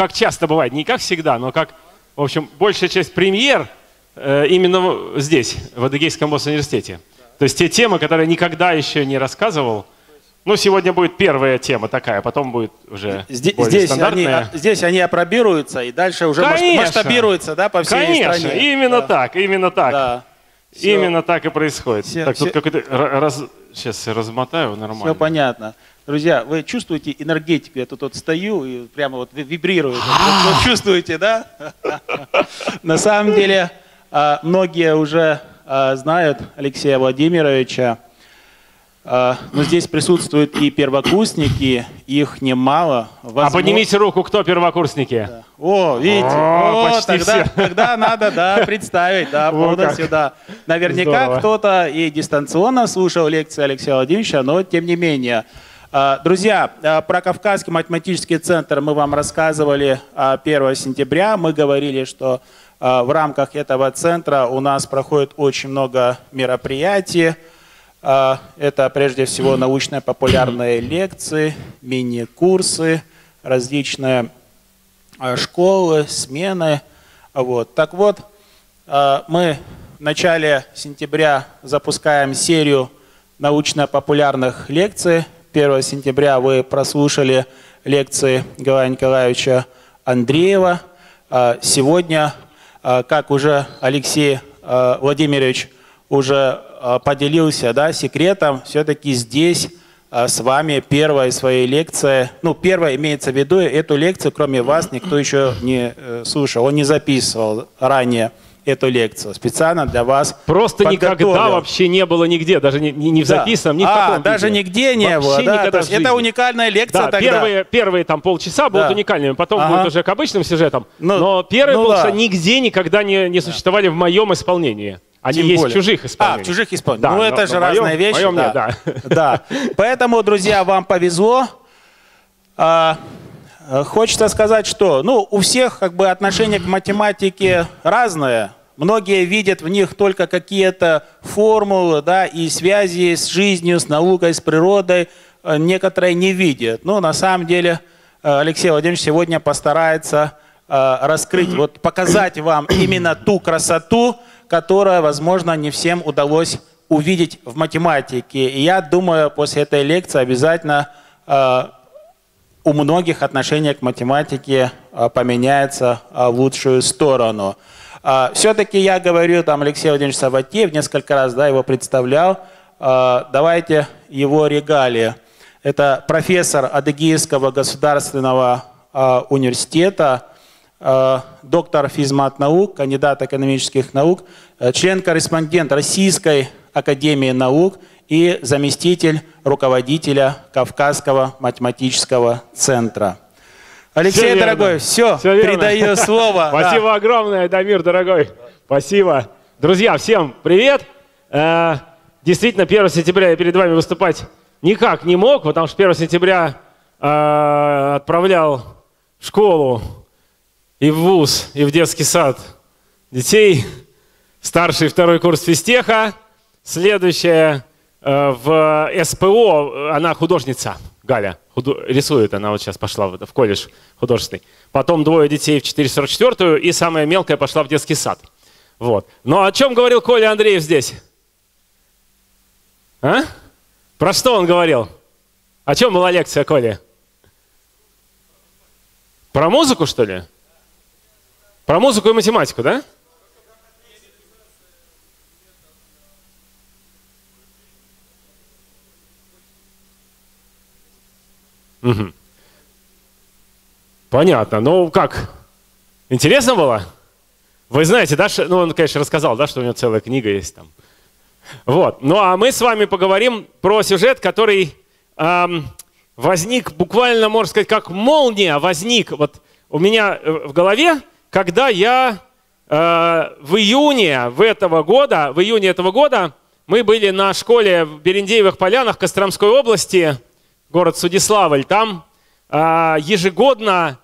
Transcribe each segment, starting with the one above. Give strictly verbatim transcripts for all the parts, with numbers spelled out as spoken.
как часто бывает, не как всегда, но как, в общем, большая часть премьер именно здесь, в Адыгейском госуниверситете. То есть те темы, которые я никогда еще не рассказывал. Ну, сегодня будет первая тема такая, потом будет уже здесь, более стандартная. Они, здесь они опробируются и дальше уже Конечно. масштабируются, да, по всей Конечно. стране. Конечно, именно да. так, именно так. Да. Именно так и происходит. Все, так, все. Тут какой-то раз... Сейчас я размотаю, нормально. Все понятно. Друзья, вы чувствуете энергетику? Я тут вот стою и прямо вот вибрирую. Вы чувствуете, да? На самом деле, многие уже знают Алексея Владимировича. Но здесь присутствуют и первокурсники, их немало. Возможно... А поднимите руку, кто первокурсники? Да. О, видите, О, О, тогда, тогда надо да, представить, да, полностью, да. Наверняка кто-то и дистанционно слушал лекции Алексея Владимировича, но тем не менее. Друзья, про Кавказский математический центр мы вам рассказывали первого сентября. Мы говорили, что в рамках этого центра у нас проходит очень много мероприятий. Это прежде всего научно-популярные лекции, мини-курсы, различные школы, смены. Вот. Так вот, мы в начале сентября запускаем серию научно-популярных лекций. первого сентября вы прослушали лекции Гаврила Николаевича Андреева. Сегодня, как уже Алексей Владимирович уже поделился, да, секретом, все-таки здесь а, с вами первая своя лекция, ну, первая имеется в виду, эту лекцию кроме вас никто еще не э, слушал, он не записывал ранее эту лекцию, специально для вас просто подготовил. Никогда вообще не было нигде, даже не, не в записанном, да. ни в а, таком даже виде. Нигде не вообще было, да, это уникальная лекция, да, тогда. Первые, первые там полчаса будут да. уникальными, потом ага. будет уже к обычным сюжетам, ну, но первые ну, полчаса да. нигде никогда не, не существовали да. в моем исполнении. Они есть в чужих исполнениях. А, в чужих исполнениях. Да, ну, это же разные вещи. Да. Да. Поэтому, друзья, вам повезло. А, хочется сказать, что ну, у всех как бы, отношение к математике разное. Многие видят в них только какие-то формулы, да, и связи с жизнью, с наукой, с природой. Некоторые не видят. Но на самом деле Алексей Владимирович сегодня постарается раскрыть, вот, показать вам именно ту красоту, которое, возможно, не всем удалось увидеть в математике. И я думаю, после этой лекции обязательно э, у многих отношение к математике э, поменяется э, в лучшую сторону. Э, все-таки я говорю, там Алексей Владимирович Савватеев несколько раз да, его представлял. Э, давайте его регалии. Это профессор Адыгейского государственного э, университета, доктор физмат-наук, кандидат экономических наук, член-корреспондент Российской академии наук и заместитель руководителя Кавказского математического центра. Алексей, все дорогой, все, все передаю слово. Спасибо да. огромное, Дамир, дорогой. Спасибо. Друзья, всем привет. Действительно, первого сентября я перед вами выступать никак не мог, потому что первого сентября отправлял в школу и в вуз, и в детский сад детей. Старший второй курс физтеха. Следующая э, в СПО, она художница, Галя. Худу... Рисует, она вот сейчас пошла в, в колледж художественный. Потом двое детей в четыреста сорок четвёртую, и самая мелкая пошла в детский сад. Вот. Но о чем говорил Коля Андреев здесь? А? Про что он говорил? О чем была лекция, Коля? Про музыку, что ли? Про музыку и математику, да? Угу. Понятно. Ну как? Интересно было? Вы знаете, да, ну он, конечно, рассказал, да, что у него целая книга есть там. Вот. Ну а мы с вами поговорим про сюжет, который эм, возник буквально, можно сказать, как молния возник вот у меня в голове, когда я э, в июне в этого года, в июне этого года мы были на школе в Берендеевых Полянах Костромской области, город Судиславль. Там э, ежегодно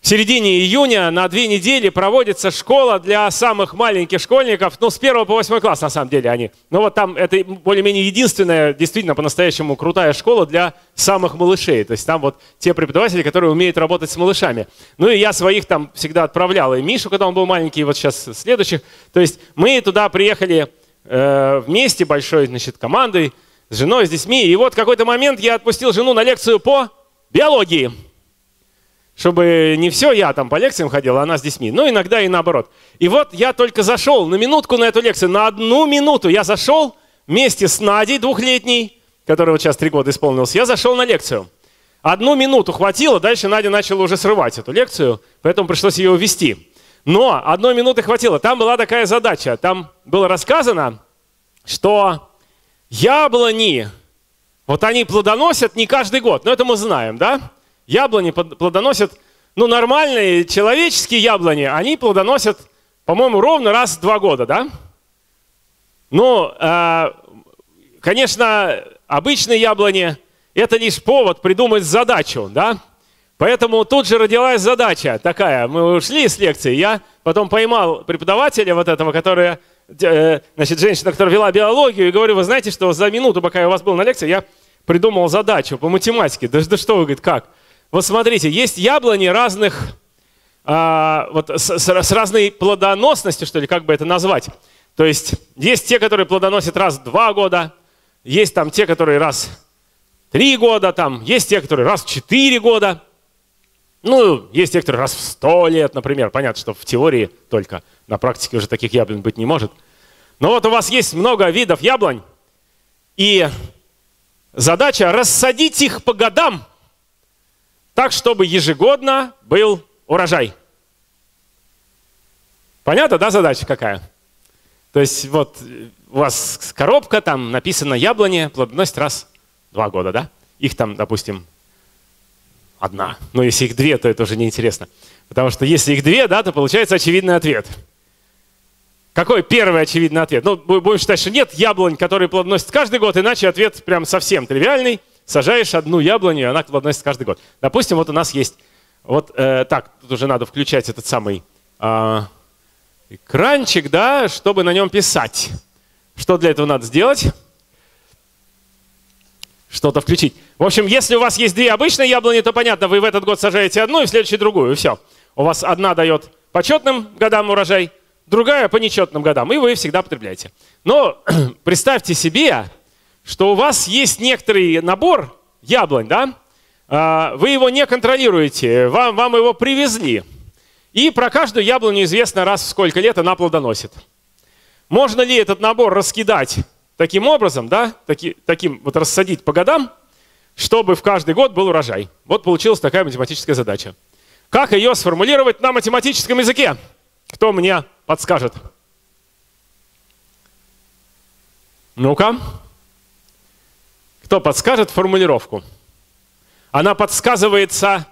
в В середине июня на две недели проводится школа для самых маленьких школьников, ну, с первого по восьмой класс, на самом деле, они. Ну, вот там это более-менее единственная, действительно, по-настоящему крутая школа для самых малышей. То есть там вот те преподаватели, которые умеют работать с малышами. Ну, и я своих там всегда отправлял, и Мишу, когда он был маленький, и вот сейчас следующих. То есть мы туда приехали э, вместе, большой, значит, командой, с женой, с детьми. И вот в какой-то момент я отпустил жену на лекцию по биологии. Чтобы не все я там по лекциям ходил, а она с детьми. Ну, иногда и наоборот. И вот я только зашел на минутку на эту лекцию, на одну минуту я зашел вместе с Надей, двухлетней, которой вот сейчас три года исполнилось, я зашел на лекцию. Одну минуту хватило, дальше Надя начала уже срывать эту лекцию, поэтому пришлось ее увести. Но одной минуты хватило. Там была такая задача. Там было рассказано, что яблони, вот они плодоносят не каждый год, но это мы знаем, да? Яблони плодоносят, ну, нормальные человеческие яблони, они плодоносят, по-моему, ровно раз в два года, да? Ну, э, конечно, обычные яблони – это лишь повод придумать задачу, да? Поэтому тут же родилась задача такая. Мы ушли с лекции, я потом поймал преподавателя вот этого, которая, э, значит, женщина, которая вела биологию, и говорю, вы знаете, что за минуту, пока я у вас был на лекции, я придумал задачу по математике. Да, да что вы, говорит, как? Вот смотрите, есть яблони разных, а, вот с, с разной плодоносностью, что ли, как бы это назвать. То есть есть те, которые плодоносят раз в два года, есть там те, которые раз в три года, там, есть те, которые раз в четыре года, ну, есть те, которые раз в сто лет, например. Понятно, что в теории только, на практике уже таких яблонь быть не может. Но вот у вас есть много видов яблонь, и задача – рассадить их по годам, так, чтобы ежегодно был урожай. Понятно, да, задача какая? То есть вот у вас коробка, там написано яблони, плодоносит раз в два года, да? Их там, допустим, одна. Но если их две, то это уже неинтересно. Потому что если их две, да, то получается очевидный ответ. Какой первый очевидный ответ? Ну, будем считать, что нет яблонь, которые плодоносят каждый год, иначе ответ прям совсем тривиальный. Сажаешь одну яблоню, и она плодоносит каждый год. Допустим, вот у нас есть... Вот э, так, тут уже надо включать этот самый э, экранчик, да, чтобы на нем писать. Что для этого надо сделать? Что-то включить. В общем, если у вас есть две обычные яблони, то понятно, вы в этот год сажаете одну и в следующий другую, и все. У вас одна дает почетным годам урожай, другая по нечетным годам, и вы всегда потребляете. Но представьте себе, что у вас есть некоторый набор яблонь, да? Вы его не контролируете, вам, вам его привезли. И про каждую яблоню известно, раз в сколько лет она плодоносит. Можно ли этот набор раскидать таким образом, да? Таки, таким вот рассадить по годам, чтобы в каждый год был урожай? Вот получилась такая математическая задача. Как ее сформулировать на математическом языке? Кто мне подскажет? Ну-ка. Кто подскажет формулировку? Она подсказывается...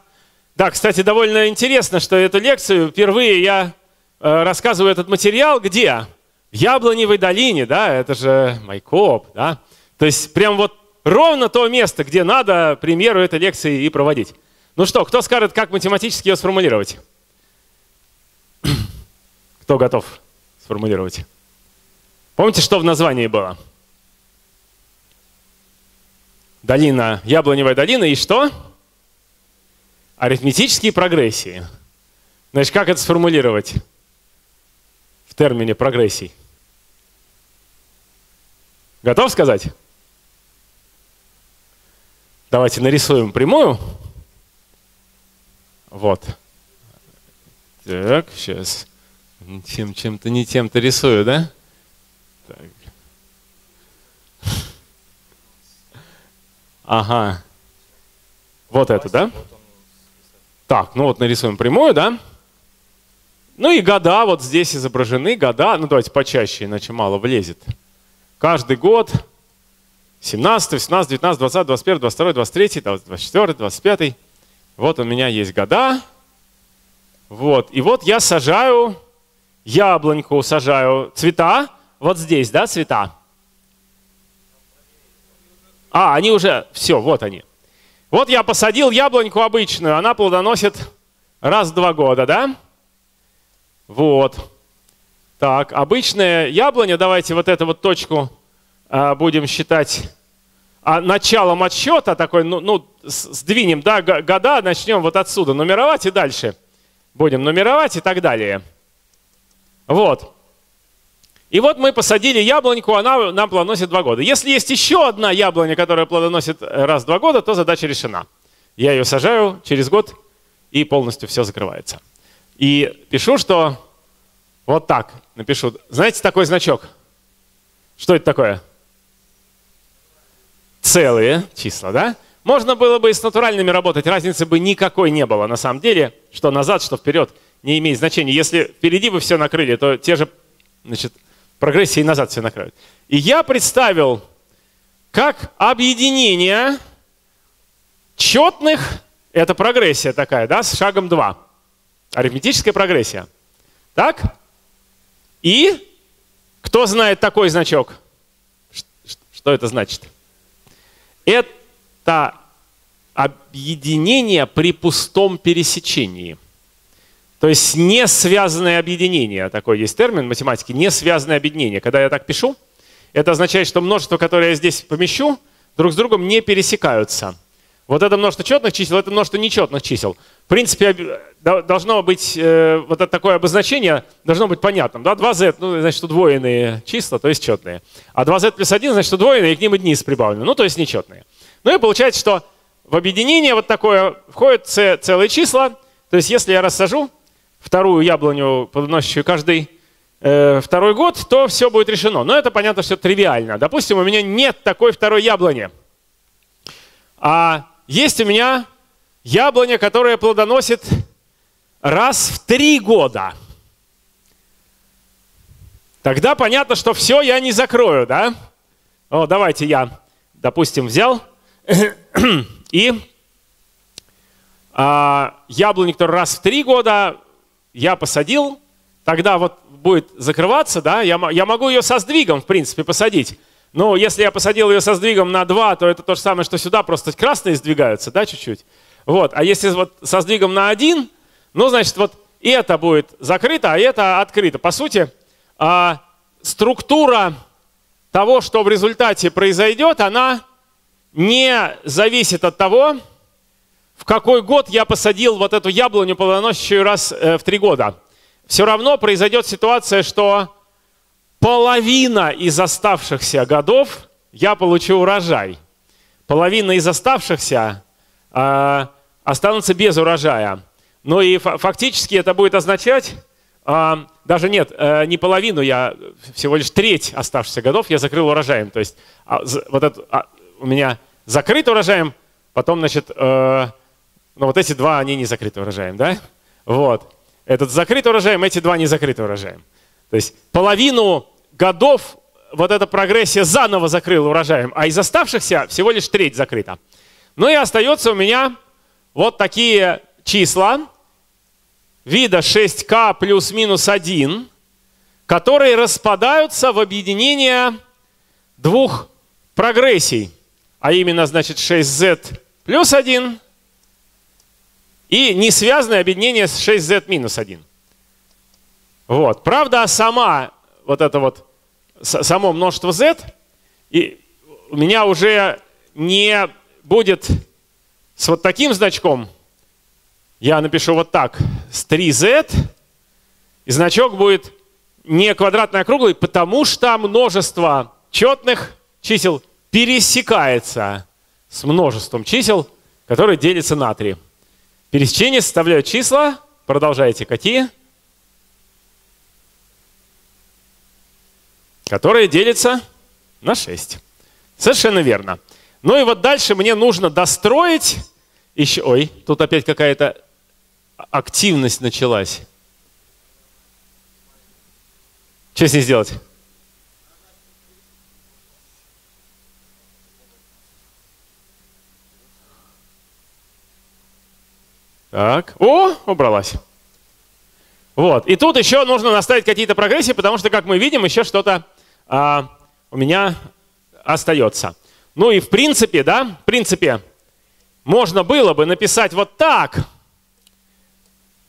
Да, кстати, довольно интересно, что эту лекцию впервые я э, рассказываю этот материал. Где? В Яблоневой долине, да, это же МАЙКОП, да. То есть прям вот ровно то место, где надо премьеру этой лекции и проводить. Ну что, кто скажет, как математически ее сформулировать? Кто готов сформулировать? Помните, что в названии было? Долина, Яблоневая долина и что? Арифметические прогрессии. Значит, как это сформулировать в термине прогрессий? Готов сказать? Давайте нарисуем прямую. Вот. Так, сейчас. Чем, чем-то не тем-то рисую, да? Так. Ага. Вот это, да? Так, ну вот нарисуем прямую, да? Ну и года, вот здесь изображены года. Ну давайте почаще, иначе мало влезет. Каждый год. семнадцатый, восемнадцатый, девятнадцатый, двадцатый, двадцать первый, двадцать второй, двадцать третий, двадцать четвёртый, двадцать пятый. Вот у меня есть года. Вот. И вот я сажаю яблоньку, сажаю цвета. Вот здесь, да, цвета. А, они уже, все, вот они. Вот я посадил яблоньку обычную, она плодоносит раз в два года, да? Вот. Так, обычная яблоня, давайте вот эту вот точку а, будем считать а, началом отсчета, такой, ну, ну сдвинем, да, года, начнем вот отсюда нумеровать и дальше будем нумеровать и так далее. Вот. И вот мы посадили яблоньку, она нам плодоносит два года. Если есть еще одна яблоня, которая плодоносит раз в два года, то задача решена. Я ее сажаю через год, и полностью все закрывается. И пишу, что вот так напишу. Знаете такой значок? Что это такое? Целые числа, да? Можно было бы и с натуральными работать, разницы бы никакой не было на самом деле. Что назад, что вперед, не имеет значения. Если впереди вы все накрыли, то те же, значит, прогрессии назад все накроют. И я представил, как объединение четных, это прогрессия такая, да, с шагом два. Арифметическая прогрессия. Так? И кто знает такой значок? Что это значит? Это объединение при пустом пересечении. То есть несвязанное объединение. Такой есть термин в математике. Несвязанное объединение. Когда я так пишу, это означает, что множество, которое я здесь помещу, друг с другом не пересекаются. Вот это множество четных чисел, это множество нечетных чисел. В принципе, должно быть, э, вот это такое обозначение должно быть понятным. Да? два зет, ну, значит, удвоенные числа, то есть четные. А два зет плюс один, значит, удвоенные, и к ним и низ прибавлено, ну, то есть нечетные. Ну и получается, что в объединение вот такое входят целые числа. То есть если я рассажу вторую яблоню, плодоносящую каждый э, второй год, то все будет решено. Но это, понятно, все тривиально. Допустим, у меня нет такой второй яблони. А есть у меня яблоня, которая плодоносит раз в три года. Тогда понятно, что все я не закрою, да? О, давайте я, допустим, взял и а, яблоню, которая раз в три года я посадил, тогда вот будет закрываться, да? Я, я могу ее со сдвигом, в принципе, посадить. Ну, если я посадил ее со сдвигом на два, то это то же самое, что сюда, просто красные сдвигаются, да, чуть-чуть. Вот. А если вот со сдвигом на один, ну, значит, вот это будет закрыто, а это открыто. По сути, э, структура того, что в результате произойдет, она не зависит от того, в какой год я посадил вот эту яблоню, плодоносящую раз э, в три года. Все равно произойдет ситуация, что половина из оставшихся годов я получу урожай. Половина из оставшихся э, останутся без урожая. Ну и фактически это будет означать, э, даже нет, э, не половину, я всего лишь треть оставшихся годов я закрыл урожаем. То есть а, за, вот это, а, у меня закрыт урожаем, потом, значит, э, ну вот эти два, они не закрыты урожаем, да? Вот. Этот закрыт урожаем, эти два не закрыты урожаем. То есть половину годов вот эта прогрессия заново закрыла урожаем, а из оставшихся всего лишь треть закрыта. Ну и остается у меня вот такие числа вида шесть ка плюс минус один, которые распадаются в объединение двух прогрессий, а именно, значит, шесть зет плюс один и несвязное объединение с шесть зет минус один. Вот. Правда, сама вот это вот, само множество z и у меня уже не будет с вот таким значком. Я напишу вот так, с три зет, и значок будет не квадратный, а круглый, потому что множество четных чисел пересекается с множеством чисел, которые делятся на три. Пересечение составляют числа, продолжайте, какие? Которые делятся на шесть. Совершенно верно. Ну и вот дальше мне нужно достроить еще... Ой, тут опять какая-то активность началась. Что с ней сделать? Так. О, убралась. Вот. И тут еще нужно наставить какие-то прогрессии, потому что, как мы видим, еще что-то а, у меня остается. Ну и в принципе, да, в принципе, можно было бы написать вот так.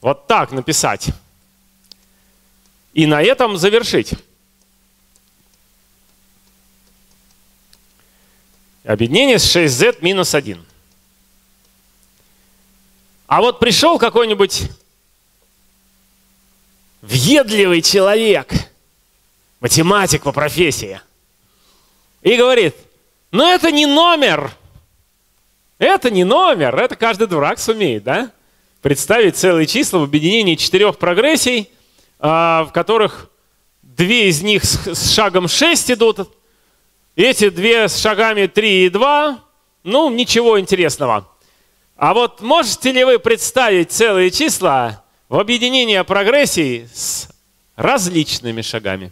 Вот так написать. И на этом завершить. Объединение с шесть зет минус один. А вот пришел какой-нибудь въедливый человек, математик по профессии, и говорит, ну это не номер, это не номер, это каждый дурак сумеет, да? Представить целые числа в объединении четырех прогрессий, в которых две из них с шагом шесть идут, эти две с шагами три и два, ну ничего интересного. А вот можете ли вы представить целые числа в объединении прогрессий с различными шагами?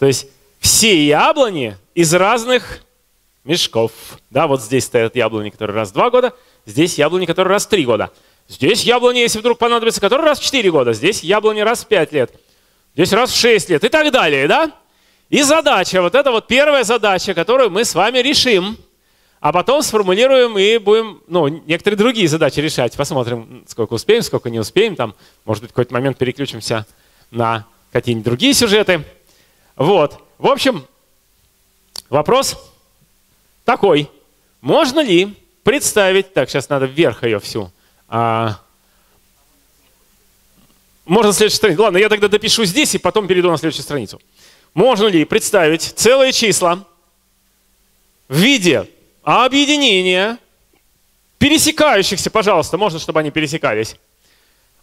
То есть все яблони из разных мешков. Да, вот здесь стоят яблони, которые раз в два года, здесь яблони, которые раз в три года. Здесь яблони, если вдруг понадобится, которые раз в четыре года, здесь яблони раз в пять лет, здесь раз в шесть лет и так далее. Да? И задача, вот это вот первая задача, которую мы с вами решим. А потом сформулируем и будем, ну, некоторые другие задачи решать. Посмотрим, сколько успеем, сколько не успеем. Там, может быть, в какой-то момент переключимся на какие-нибудь другие сюжеты. Вот. В общем, вопрос такой. Можно ли представить... Так, сейчас надо вверх ее всю. А... Можно следующую страницу. Ладно, я тогда допишу здесь и потом перейду на следующую страницу. Можно ли представить целые числа в виде... А объединение пересекающихся, пожалуйста, можно, чтобы они пересекались,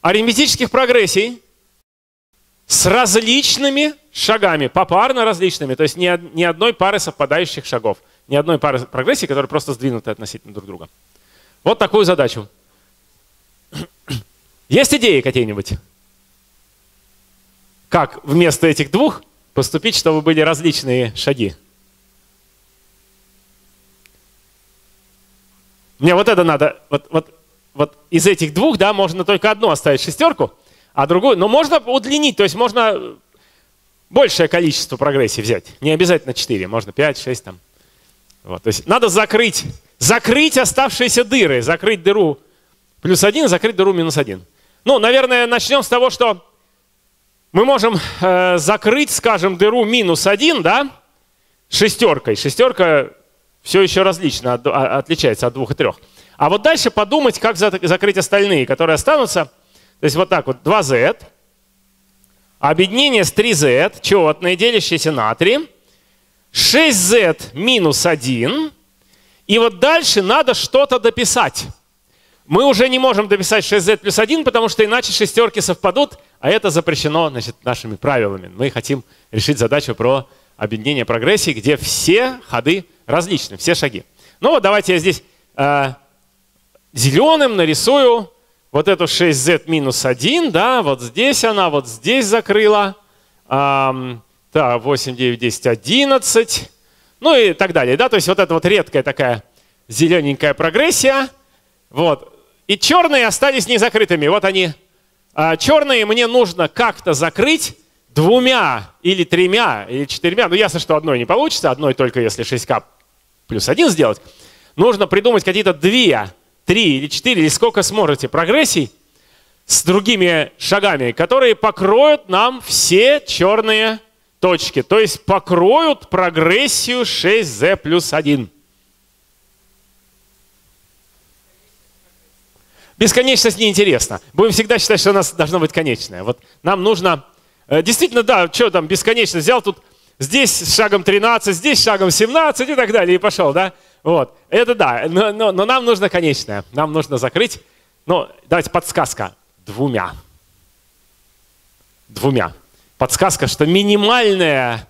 арифметических прогрессий с различными шагами, попарно различными, то есть ни одной пары совпадающих шагов, ни одной пары прогрессий, которые просто сдвинуты относительно друг друга. Вот такую задачу. Есть идеи какие-нибудь? Как вместо этих двух поступить, чтобы были различные шаги? Мне вот это надо, вот, вот, вот из этих двух, да, можно только одну оставить шестерку, а другую, но можно удлинить, то есть можно большее количество прогрессий взять, не обязательно четыре, можно пять, шесть там. Вот, то есть надо закрыть, закрыть оставшиеся дыры, закрыть дыру плюс один, закрыть дыру минус один. Ну, наверное, начнем с того, что мы можем э, закрыть, скажем, дыру минус один, да, шестеркой, шестерка... Все еще различно, отличается от двух и трех. А вот дальше подумать, как закрыть остальные, которые останутся. То есть вот так вот, два зет, объединение с три зет, четное, делящееся на три, шесть зет минус один, и вот дальше надо что-то дописать. Мы уже не можем дописать шесть зет плюс один, потому что иначе шестерки совпадут, а это запрещено, значит, нашими правилами. Мы хотим решить задачу про объединение прогрессий, где все ходы различны, все шаги. Ну вот давайте я здесь э, зеленым нарисую вот эту шесть зет минус один, да, вот здесь она, вот здесь закрыла. Э, да, восемь, девять, десять, одиннадцать, ну и так далее, да, то есть вот это вот редкая такая зелененькая прогрессия. Вот. И черные остались незакрытыми, вот они. Э, черные мне нужно как-то закрыть двумя или тремя или четырьмя, ну ясно, что одной не получится, одной только если шесть ка плюс один сделать, нужно придумать какие-то две, три или четыре, или сколько сможете прогрессий с другими шагами, которые покроют нам все черные точки, то есть покроют прогрессию шесть зет плюс один. Бесконечность неинтересна. Будем всегда считать, что у нас должно быть конечное. Вот нам нужно... Действительно, да, что там бесконечно, взял тут здесь с шагом тринадцать, здесь с шагом семнадцать и так далее, и пошел, да? Вот, это да, но, но, но нам нужно конечное, нам нужно закрыть, ну, давайте подсказка, двумя. Двумя. Подсказка, что минимальное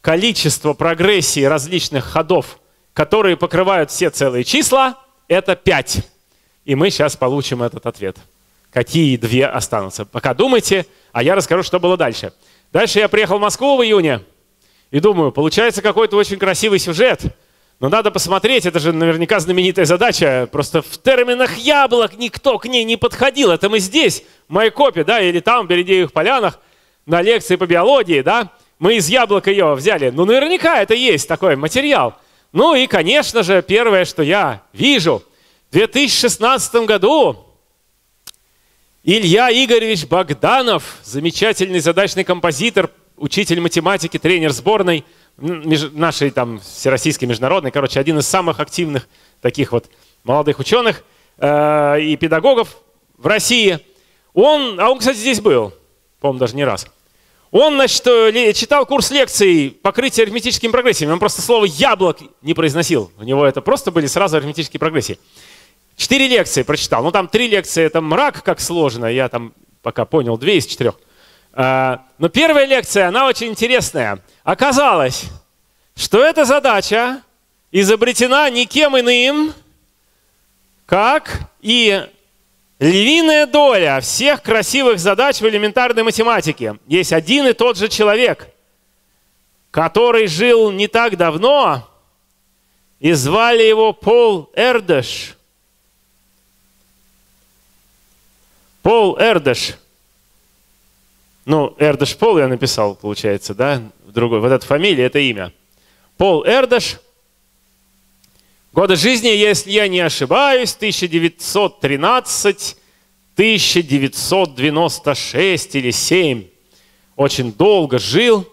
количество прогрессий различных ходов, которые покрывают все целые числа, это пять. И мы сейчас получим этот ответ. Какие две останутся? Пока думайте, а я расскажу, что было дальше. Дальше я приехал в Москву в июне и думаю, получается какой-то очень красивый сюжет, но надо посмотреть, это же наверняка знаменитая задача, просто в терминах яблок никто к ней не подходил. Это мы здесь, в Майкопе, да, или там, в Берендеевых Полянах, на лекции по биологии, да, мы из яблок ее взяли. Ну, наверняка это есть такой материал. Ну и, конечно же, первое, что я вижу, в две тысячи шестнадцатом году Илья Игоревич Богданов, замечательный задачный композитор, учитель математики, тренер сборной нашей там всероссийской, международной, короче, один из самых активных таких вот молодых ученых э, и педагогов в России. Он, а он, кстати, здесь был, по-моему, даже не раз. Он, значит, читал курс лекций «Покрытие арифметическими прогрессиями». Он просто слово «яблок» не произносил. У него это просто были сразу арифметические прогрессии. Четыре лекции прочитал. Ну, там три лекции — это мрак, как сложно. Я там пока понял две из четырех. Но первая лекция, она очень интересная. Оказалось, что эта задача изобретена никем иным, как и... львиная доля всех красивых задач в элементарной математике. Есть один и тот же человек, который жил не так давно, и звали его Пол Эрдёш. Пол Эрдёш. Ну, Эрдёш Пол я написал, получается, да? Другой. Вот эта фамилия, это имя. Пол Эрдёш. Годы жизни, если я не ошибаюсь, тысяча девятьсот тринадцатый — тысяча девятьсот девяносто шестой или семь. Очень долго жил.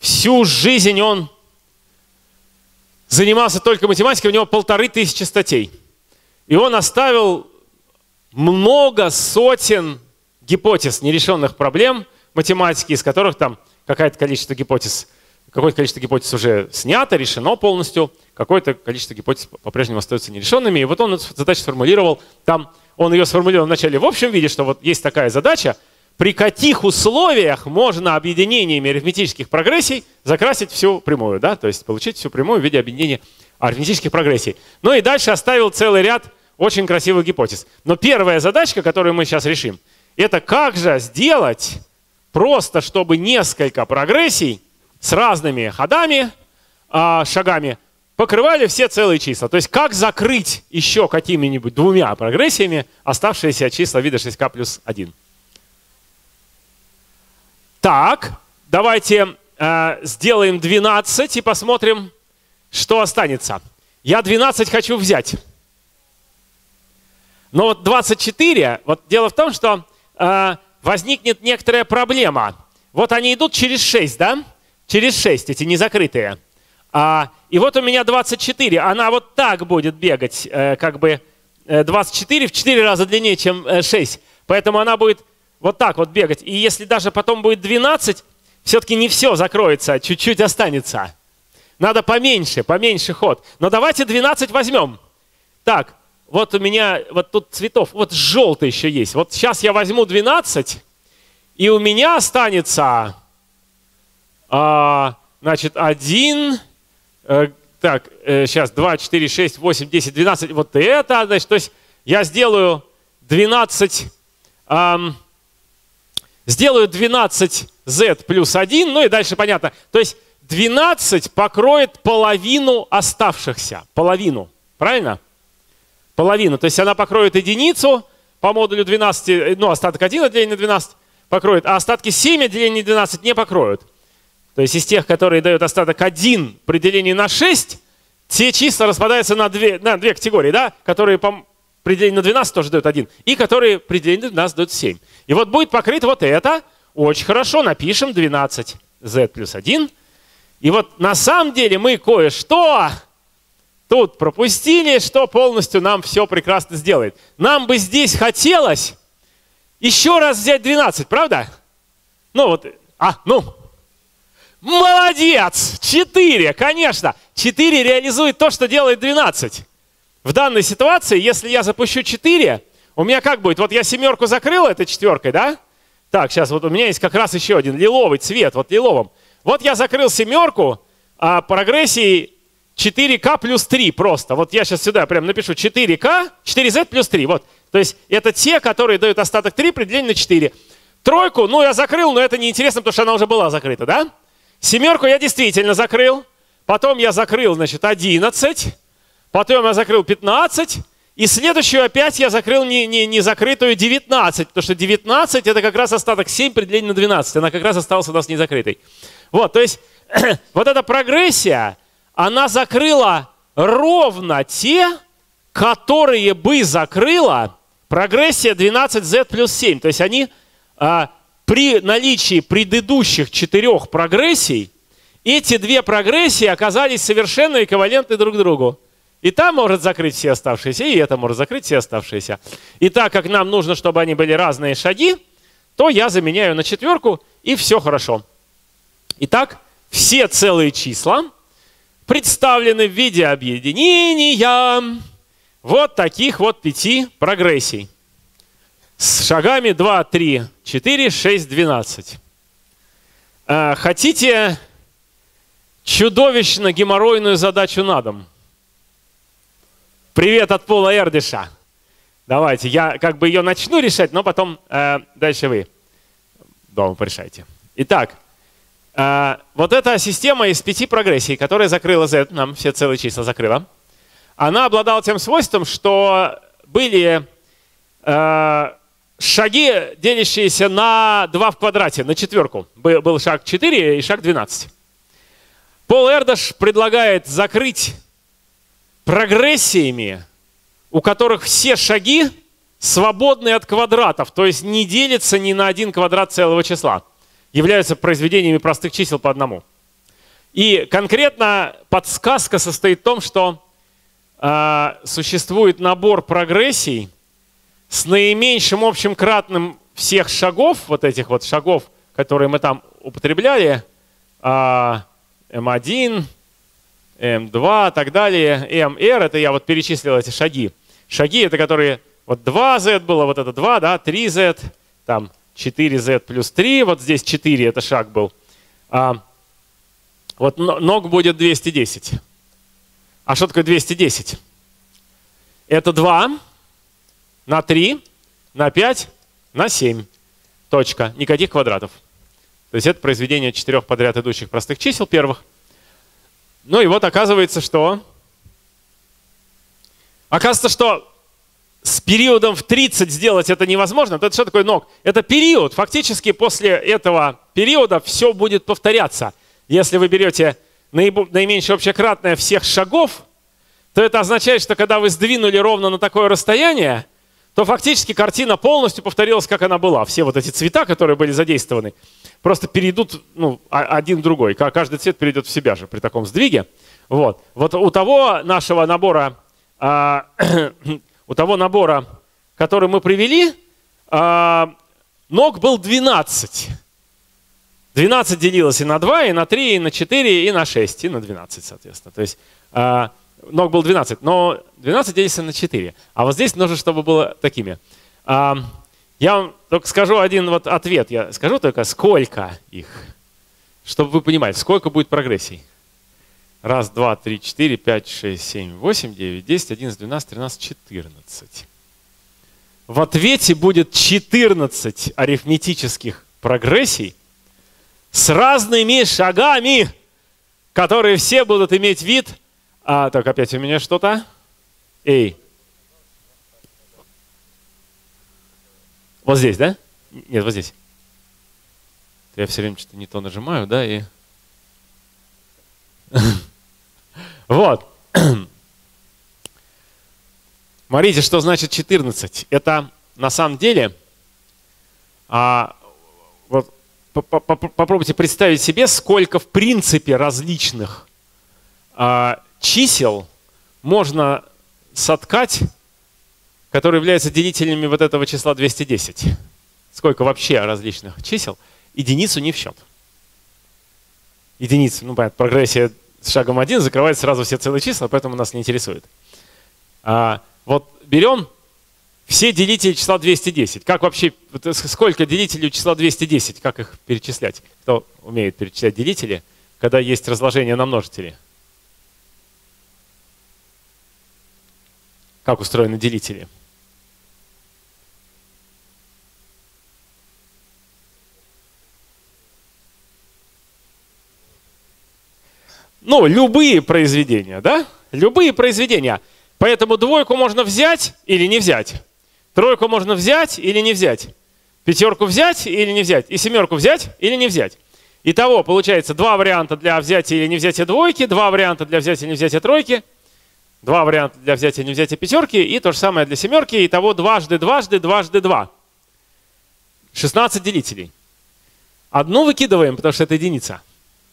Всю жизнь он занимался только математикой, у него полторы тысячи статей. И он оставил много сотен гипотез нерешенных проблем математики, из которых там какое-то количество гипотез Какое-то количество гипотез уже снято, решено полностью, какое-то количество гипотез по-прежнему остается нерешенными. И вот он эту задачу сформулировал, там он ее сформулировал вначале в общем виде, что вот есть такая задача, при каких условиях можно объединениями арифметических прогрессий закрасить всю прямую, да? То есть получить всю прямую в виде объединения арифметических прогрессий. Ну и дальше оставил целый ряд очень красивых гипотез. Но первая задачка, которую мы сейчас решим, это как же сделать просто, чтобы несколько прогрессий с разными ходами, шагами, покрывали все целые числа. То есть как закрыть еще какими-нибудь двумя прогрессиями оставшиеся числа вида шесть ка плюс один. Так, давайте э, сделаем двенадцать и посмотрим, что останется. Я двенадцать хочу взять. Но вот двадцать четыре, вот дело в том, что э, возникнет некоторая проблема. Вот они идут через шесть, да? Через шесть, эти незакрытые. А, и вот у меня двадцать четыре. Она вот так будет бегать, э, как бы двадцать четыре в четыре раза длиннее, чем шесть. Поэтому она будет вот так вот бегать. И если даже потом будет двенадцать, все-таки не все закроется, чуть-чуть останется. Надо поменьше, поменьше ход. Но давайте двенадцать возьмем. Так, вот у меня вот тут цветов, вот желтый еще есть. Вот сейчас я возьму двенадцать, и у меня останется... А, значит, один, э, так, э, сейчас два, четыре, шесть, восемь, десять, двенадцать, вот это, значит, то есть я сделаю двенадцать, э, сделаю двенадцать зет плюс один, ну и дальше понятно, то есть двенадцать покроет половину оставшихся, половину, правильно? Половину, то есть она покроет единицу по модулю двенадцать, ну, остаток один отделение на двенадцать покроет, а остатки семь отделение на двенадцать не покроют. То есть из тех, которые дают остаток один при делении на шесть, те числа распадаются на две, на две категории, да? Которые по, при делении на двенадцать тоже дают один, и которые при делении на двенадцать дают семь. И вот будет покрыт вот это. Очень хорошо, напишем двенадцать зет плюс один. И вот на самом деле мы кое-что тут пропустили, что полностью нам все прекрасно сделает. Нам бы здесь хотелось еще раз взять двенадцать, правда? Ну вот, а, ну... Молодец! четыре, конечно. четыре реализует то, что делает двенадцать. В данной ситуации, если я запущу четыре, у меня как будет? Вот я семерку закрыл этой четверкой, да? Так, сейчас вот у меня есть как раз еще один лиловый цвет, вот лиловым. Вот я закрыл семерку, а прогрессии четыре ка плюс три просто. Вот я сейчас сюда прям напишу четыре ка, четыре зет плюс три. Вот. То есть это те, которые дают остаток три при делении на четыре. Тройку, ну я закрыл, но это неинтересно, потому что она уже была закрыта, да? Семерку я действительно закрыл, потом я закрыл, значит, одиннадцать, потом я закрыл пятнадцать, и следующую опять я закрыл не, не, не закрытую девятнадцать, потому что девятнадцать это как раз остаток семь при делении на двенадцать, она как раз осталась у нас не закрытой. Вот, то есть вот эта прогрессия, она закрыла ровно те, которые бы закрыла Прогрессия двенадцать зет плюс семь. То есть они а, при наличии предыдущих четырех прогрессий, эти две прогрессии оказались совершенно эквивалентны друг другу. И там может закрыть все оставшиеся, и это может закрыть все оставшиеся. И так как нам нужно, чтобы они были разные шаги, то я заменяю на четверку, и все хорошо. Итак, все целые числа представлены в виде объединения вот таких вот пяти прогрессий с шагами два, три, четыре, шесть, двенадцать. Хотите чудовищно геморройную задачу на дом? Привет от Пола Эрдёша. Давайте, я как бы ее начну решать, но потом э, дальше вы дома порешайте. Итак, э, вот эта система из пяти прогрессий, которая закрыла Z, нам все целые числа закрыла, она обладала тем свойством, что были э, шаги, делящиеся на два в квадрате, на четверку. Был шаг четыре и шаг двенадцать. Пол Эрдёш предлагает закрыть прогрессиями, у которых все шаги свободны от квадратов, то есть не делятся ни на один квадрат целого числа, являются произведениями простых чисел по одному. И конкретно подсказка состоит в том, что э, существует набор прогрессий с наименьшим общим кратным всех шагов, вот этих вот шагов, которые мы там употребляли, э, эм один, эм два, так далее, эм эр, это я вот перечислил эти шаги. Шаги, это которые, вот два зет было, вот это два, да, три зет, там четыре зет плюс три, вот здесь четыре, это шаг был. А, вот ног будет двести десять. А что такое двести десять? Это два на три, на пять, на семь. Точка. Никаких квадратов. То есть это произведение четырех подряд идущих простых чисел первых. Ну и вот оказывается, что... Оказывается, что с периодом в тридцать сделать это невозможно. Это что такое ног? Это период. Фактически после этого периода все будет повторяться. Если вы берете наименьшее общекратное всех шагов, то это означает, что когда вы сдвинули ровно на такое расстояние, то фактически картина полностью повторилась, как она была. Все вот эти цвета, которые были задействованы, просто перейдут, ну, один в другой. Каждый цвет перейдет в себя же при таком сдвиге. Вот, вот у того нашего набора, а, у того набора, который мы привели, а, ног был двенадцать. двенадцать делилось и на два, и на три, и на четыре, и на шесть, и на двенадцать, соответственно. То есть а, ног был двенадцать, но двенадцать делится на четыре. А вот здесь нужно, чтобы было такими. А, я вам только скажу один вот ответ. Я скажу только, сколько их, чтобы вы понимали, сколько будет прогрессий. Раз, два, три, четыре, пять, шесть, семь, восемь, девять, десять, одиннадцать, двенадцать, тринадцать, четырнадцать. В ответе будет четырнадцать арифметических прогрессий с разными шагами, которые все будут иметь вид. А, так, опять у меня что-то. Эй. Вот здесь, да? Нет, вот здесь. Я все время что-то не то нажимаю, да, и... Вот. Смотрите, что значит четырнадцать. Это на самом деле... А, вот, попробуйте представить себе, сколько в принципе различных а, чисел можно соткать, которые являются делителями вот этого числа двести десять. Сколько вообще различных чисел? Единицу не в счет. Единица, ну понятно, прогрессия с шагом один закрывает сразу все целые числа, поэтому нас не интересует. А, вот берем все делители числа двести десять. Как вообще, сколько делителей у числа двести десять? Как их перечислять? Кто умеет перечислять делители, когда есть разложение на множители? Как устроены делители? Ну, любые произведения, да? Любые произведения. Поэтому двойку можно взять или не взять. Тройку можно взять или не взять. Пятерку взять или не взять. И семерку взять или не взять. Итого, получается, два варианта для взятия или не взятия двойки, два варианта для взятия или не взятия тройки. Два варианта для взятия и не взятия пятерки, и то же самое для семерки. Итого дважды, дважды, дважды два. шестнадцать делителей. Одну выкидываем, потому что это единица.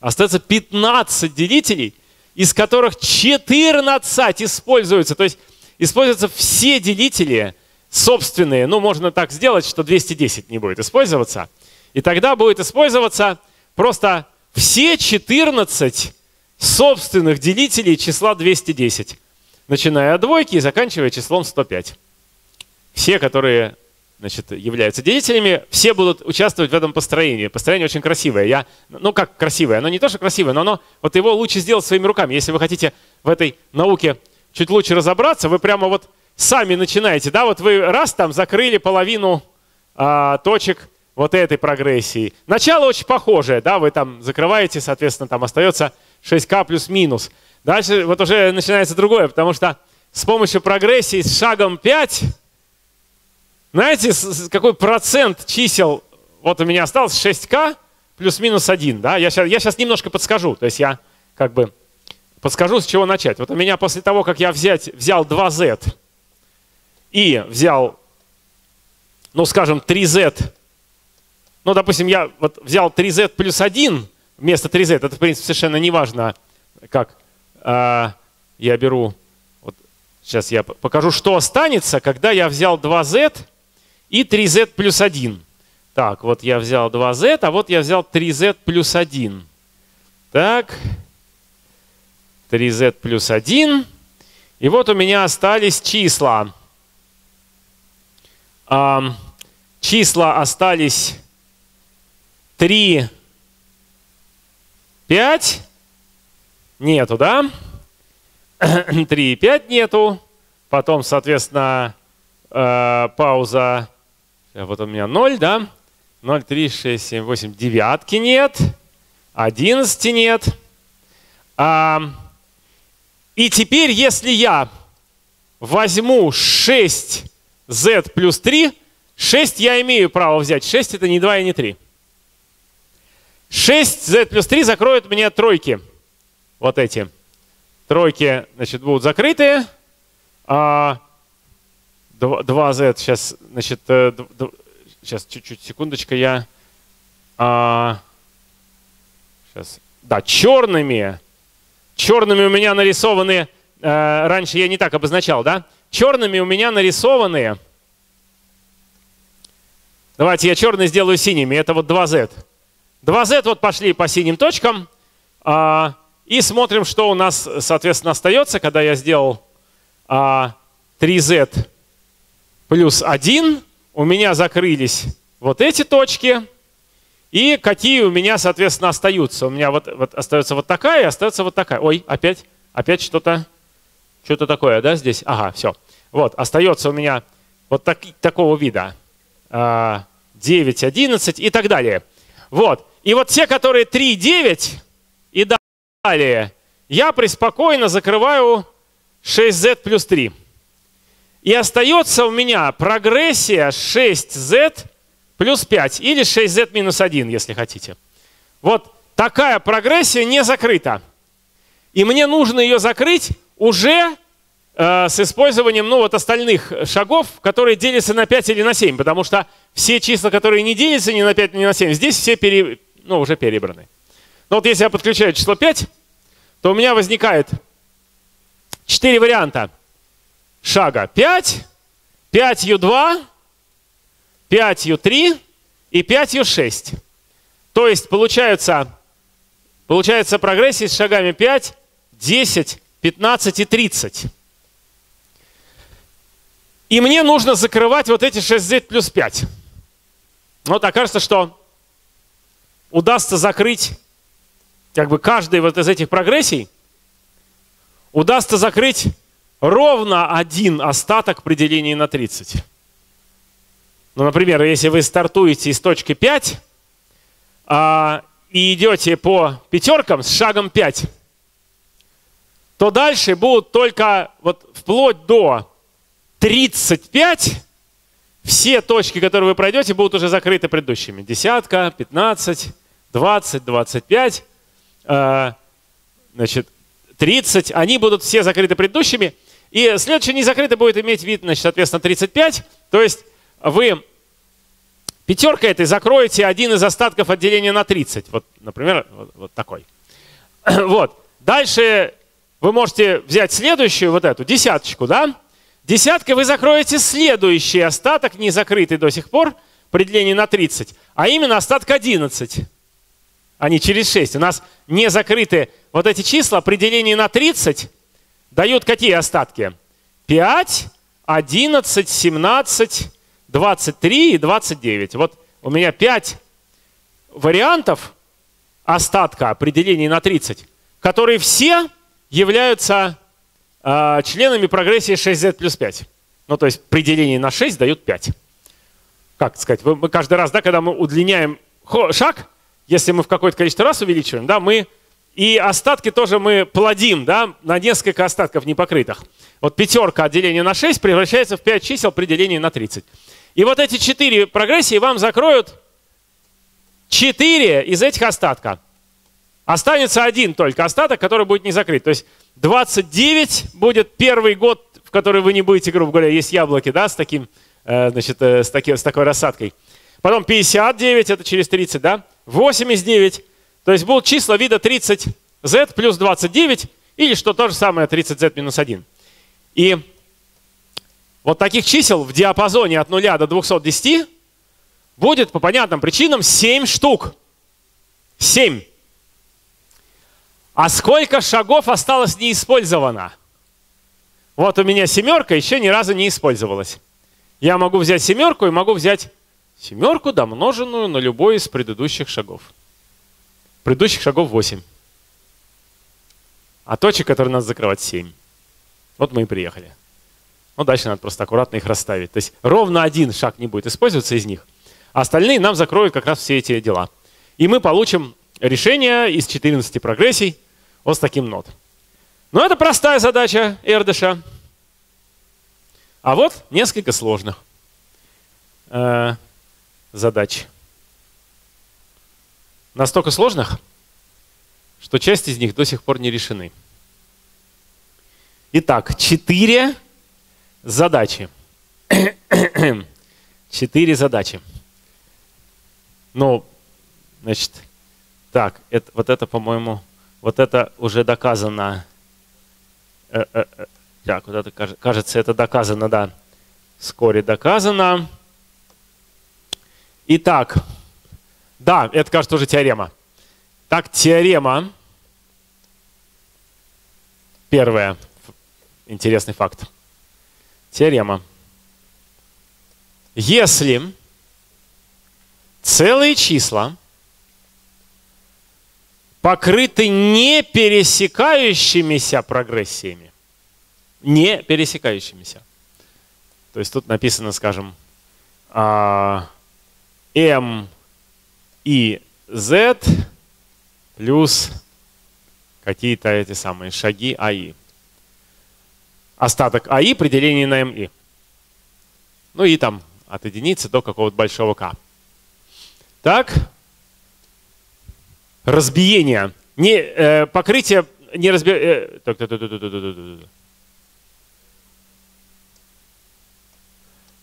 Остается пятнадцать делителей, из которых четырнадцать используются. То есть используются все делители собственные. Ну, можно так сделать, что двести десять не будет использоваться. И тогда будет использоваться просто все четырнадцать собственных делителей числа двести десять. Начиная от двойки и заканчивая числом сто пять. Все, которые, значит, являются делителями, все будут участвовать в этом построении. Построение очень красивое. Я, ну как красивое? Оно не то, что красивое, но оно, вот его лучше сделать своими руками. Если вы хотите в этой науке чуть лучше разобраться, вы прямо вот сами начинаете. Да, вот вы раз там закрыли половину а, точек вот этой прогрессии. Начало очень похожее. Да, вы там закрываете, соответственно, там остается шесть ка плюс-минус. Дальше вот уже начинается другое, потому что с помощью прогрессии с шагом пять, знаете, какой процент чисел, вот у меня осталось шесть ка плюс-минус один. Да? Я, сейчас, я сейчас немножко подскажу, то есть я как бы подскажу, с чего начать. Вот у меня после того, как я взять, взял два зет и взял, ну скажем, три зет, ну допустим, я вот взял три зет плюс один, вместо три зет, это, в принципе, совершенно не важно, как э, я беру. Вот, сейчас я покажу, что останется, когда я взял два зет и три зет плюс один. Так, вот я взял два зет, а вот я взял три зет плюс один. Так, три зет плюс один. И вот у меня остались числа. Э, числа остались три... пять нету, да? три и пять нету. Потом, соответственно, э, пауза. Вот у меня ноль, да? ноль, три, шесть, семь, восемь. Девятки нет. одиннадцать нет. А, и теперь, если я возьму шесть зет плюс три, шесть я имею право взять. шесть это не два и не три. шесть зет плюс три закроют мне тройки. Вот эти. Тройки, значит, будут закрыты. два зет сейчас, значит, сейчас чуть-чуть, секундочка, я... Сейчас. Да, черными. Черными у меня нарисованы... Раньше я не так обозначал, да? Черными у меня нарисованы... Давайте я черный сделаю синими. Это вот два зет. два зет вот пошли по синим точкам. А, и смотрим, что у нас, соответственно, остается, когда я сделал а, три зет плюс один. У меня закрылись вот эти точки. И какие у меня, соответственно, остаются. У меня вот, вот остается вот такая и остается вот такая. Ой, опять, опять что-то что-то такое, да, здесь? Ага, все. Вот, остается у меня вот так, такого вида. А, девять, одиннадцать и так далее. Вот. И вот те, которые три, девять и далее, я преспокойно закрываю шесть зет плюс три. И остается у меня прогрессия шесть зет плюс пять или шесть зет минус один, если хотите. Вот такая прогрессия не закрыта. И мне нужно ее закрыть уже э, с использованием ну, вот остальных шагов, которые делятся на пять или на семь, потому что все числа, которые не делятся ни на пять, ни на семь, здесь все пере... ну, уже перебраны. Но вот если я подключаю число пять, то у меня возникает четыре варианта шага. пять, пять ю два, пять ю три и пять ю шесть. То есть получается, получается прогрессия с шагами пять, десять, пятнадцать и тридцать. И мне нужно закрывать вот эти шесть зет плюс пять. Вот окажется, что удастся закрыть, как бы каждый вот из этих прогрессий, удастся закрыть ровно один остаток при делении на тридцать. Ну, например, если вы стартуете из точки пять а, и идете по пятеркам с шагом пять, то дальше будут только вот вплоть до тридцати пяти. Все точки, которые вы пройдете, будут уже закрыты предыдущими. Десятка, пятнадцать, двадцать, двадцать пять, значит, тридцать. Они будут все закрыты предыдущими. И следующий не закрытый будет иметь вид, значит, соответственно, тридцать пять. То есть вы пятеркой этой закроете один из остатков от деления на тридцать. Вот, например, вот, вот такой. Вот. Дальше вы можете взять следующую, вот эту, десяточку, да? Десяткой вы закроете следующий остаток, не закрытый до сих пор, при делении на тридцать, а именно остаток одиннадцать, а не через шесть. У нас не закрыты вот эти числа, при делении на тридцать дают какие остатки? пять, одиннадцать, семнадцать, двадцать три и двадцать девять. Вот у меня пять вариантов остатка при делении на тридцать, которые все являются э, членами прогрессии шесть зет плюс пять. Ну, то есть при делении на шесть дают пять. Как сказать, мы каждый раз, да, когда мы удлиняем шаг, если мы в какое-то количество раз увеличиваем, да, мы и остатки тоже мы плодим, да, на несколько остатков непокрытых. Вот пятерка от деления на шесть превращается в пять чисел при делении на тридцать. И вот эти четыре прогрессии вам закроют четыре из этих остатка. Останется один только остаток, который будет не закрыт. То есть двадцать девять будет первый год, в который вы не будете, грубо говоря, есть яблоки, да, с таким, значит, с таким, с такой рассадкой. Потом пятьдесят девять, это через тридцать, да? восемьдесят девять. То есть будут числа вида тридцать зет плюс двадцать девять, или что то же самое тридцать зет минус один. И вот таких чисел в диапазоне от нуля до двухсот десяти будет по понятным причинам семь штук. семь. А сколько шагов осталось неиспользовано? Вот у меня семерка еще ни разу не использовалась. Я могу взять семерку и могу взять семерку, домноженную на любой из предыдущих шагов. Предыдущих шагов восемь. А точек, которые надо закрывать, семь. Вот мы и приехали. Ну, дальше надо просто аккуратно их расставить. То есть ровно один шаг не будет использоваться из них, а остальные нам закроют как раз все эти дела. И мы получим решение из четырнадцати прогрессий вот с таким нот. Но это простая задача Эрдёша. А вот несколько сложных э, задач. Настолько сложных, что часть из них до сих пор не решены. Итак, четыре задачи. Четыре задачи. Ну, значит, так, это, вот это, по-моему, вот это уже доказано. Э -э -э. Так, вот это, кажется, это доказано, да. Вскоре доказано. Итак, да, это, кажется, уже теорема. Так, теорема. Первая. Интересный факт. Теорема. Если целые числа покрыты не пересекающимися прогрессиями, не пересекающимися. То есть тут написано, скажем, m и z плюс какие-то эти самые шаги аи. Остаток аи при делении на ми. Ну и там от единицы до какого-то большого k. Так. Разбиение. Не, э, покрытие не разбиение. Э,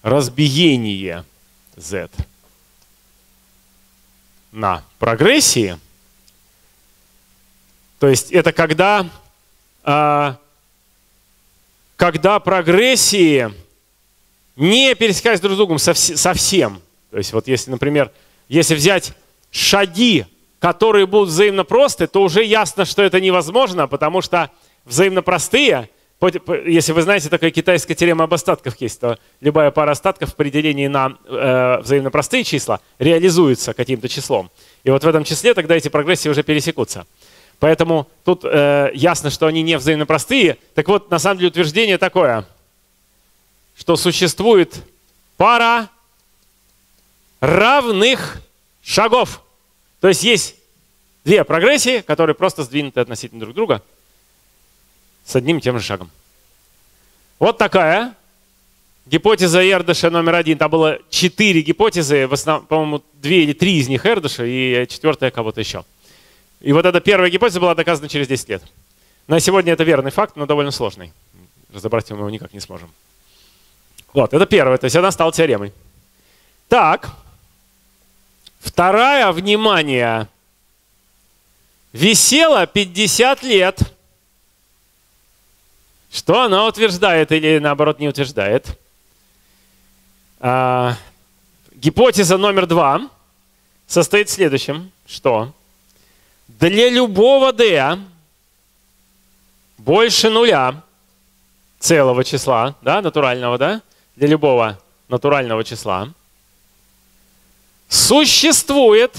Разбиение z на прогрессии, то есть это когда, э, когда прогрессии не пересекаются друг с другом совсем. То есть вот если, например, если взять шаги, которые будут взаимно просты, то уже ясно, что это невозможно, потому что взаимно простые. Если вы знаете, такая китайская теорема об остатках есть, то любая пара остатков при делении на э, взаимно простые числа реализуется каким-то числом. И вот в этом числе тогда эти прогрессии уже пересекутся. Поэтому тут э, ясно, что они не взаимно простые. Так вот, на самом деле утверждение такое, что существует пара равных шагов. То есть есть две прогрессии, которые просто сдвинуты относительно друг друга, с одним и тем же шагом. Вот такая гипотеза Эрдёша номер один. Там было четыре гипотезы, по-моему, две или три из них Эрдёша и четвертая кого-то еще. И вот эта первая гипотеза была доказана через десять лет. На сегодня это верный факт, но довольно сложный. Разобрать мы его никак не сможем. Вот, это первое. То есть она стала теоремой. Так. Вторая, внимание, висела пятьдесят лет. Что она утверждает или, наоборот, не утверждает? А, гипотеза номер два состоит в следующем, что для любого d больше нуля целого числа, да, натурального, да, для любого натурального числа, существует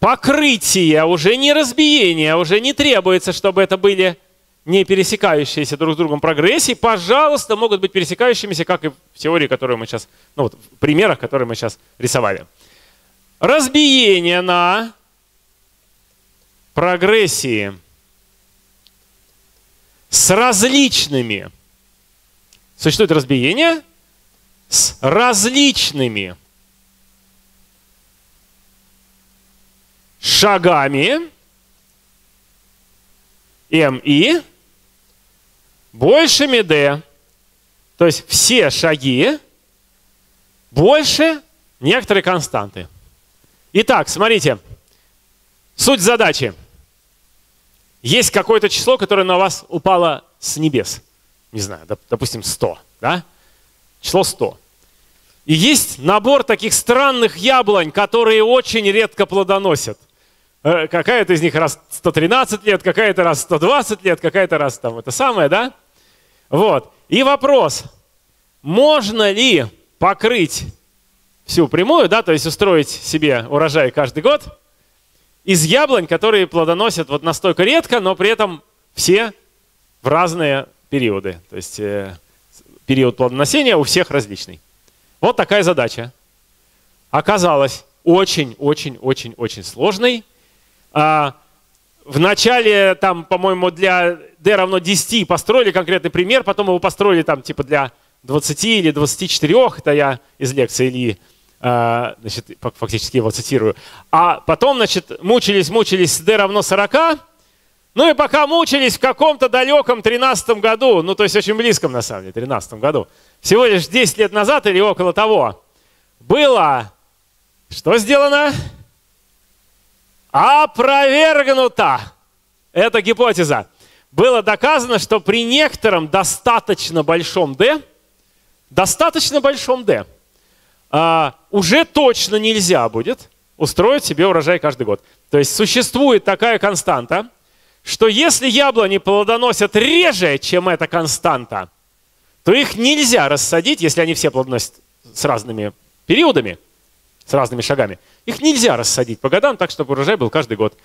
покрытие, уже не разбиение, уже не требуется, чтобы это были не пересекающиеся друг с другом прогрессии. Пожалуйста, могут быть пересекающимися, как и в теории, которую мы сейчас, ну вот в примерах, которые мы сейчас рисовали. Разбиение на прогрессии с различными. Существует разбиение с различными шагами эм и большими d. То есть все шаги больше некоторой константы. Итак, смотрите. Суть задачи. Есть какое-то число, которое на вас упало с небес. Не знаю, допустим, сто. Да? Число сто. И есть набор таких странных яблонь, которые очень редко плодоносят. Какая-то из них раз сто тринадцать лет, какая-то раз сто двадцать лет, какая-то раз там это самое, да? Вот. И вопрос, можно ли покрыть всю прямую, да, то есть устроить себе урожай каждый год из яблонь, которые плодоносят вот настолько редко, но при этом все в разные периоды. То есть э, период плодоносения у всех различный. Вот такая задача. Оказалось очень-очень-очень-очень сложной. А, в начале, там, по-моему, для d равно десяти построили конкретный пример, потом его построили там, типа для двадцати или двадцати четырёх, это я из лекции Ильи, а, значит, фактически его цитирую. А потом, значит, мучились-мучились с d равно сорока, ну и пока мучились в каком-то далеком тринадцатом году, ну то есть очень близком на самом деле, тринадцатом году, всего лишь десять лет назад или около того, было что сделано? Опровергнута эта гипотеза. Было доказано, что при некотором достаточно большом d, достаточно большом d, а, уже точно нельзя будет устроить себе урожай каждый год. То есть существует такая константа, что если яблони плодоносят реже, чем эта константа, то их нельзя рассадить, если они все плодоносят с разными периодами, с разными шагами. Их нельзя рассадить по годам так, чтобы урожай был каждый год.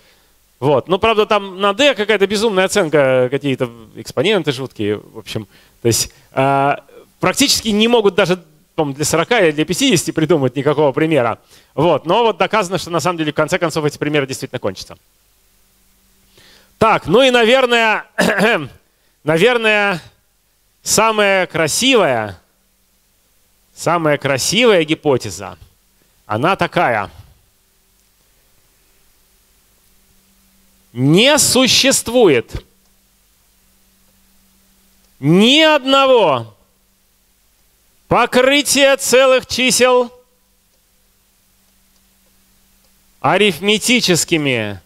Вот. Но, правда, там на d какая-то безумная оценка, какие-то экспоненты жуткие. В общем, то есть э, практически не могут даже для сорока или для пятидесяти придумать никакого примера. Вот. Но вот доказано, что на самом деле в конце концов эти примеры действительно кончатся. Так, ну и, наверное, наверное, самая красивая, самая красивая гипотеза, она такая. Не существует ни одного покрытия целых чисел арифметическими